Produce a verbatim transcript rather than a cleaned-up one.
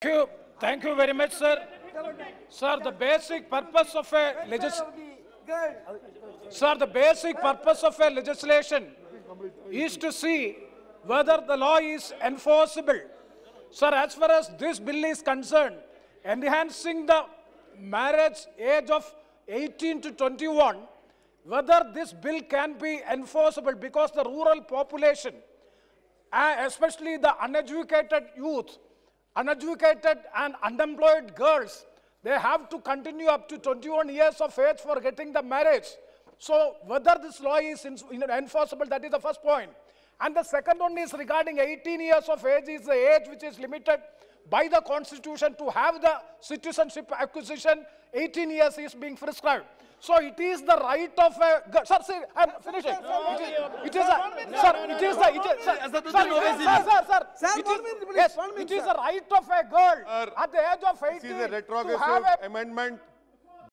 Thank you. Thank you very much, sir. Sir, the basic purpose of a legis sir, the basic purpose of a legislation is to see whether the law is enforceable. Sir, as far as this bill is concerned, enhancing the marriage age of eighteen to twenty-one, whether this bill can be enforceable, because the rural population, especially the uneducated youth, uneducated and unemployed girls, they have to continue up to twenty-one years of age for getting the marriage. So whether this law is enforceable, that is the first point. And the second one is regarding eighteen years of age is the age which is limited by the Constitution to have the citizenship acquisition. eighteen years is being prescribed. So it is the right of a... Sir, see, I'm finishing. It is a... Sir, it is the... Sir, sir, sir. Sir, it is the right of a girl at the age of eighteen to have a... This is a retrogressive amendment.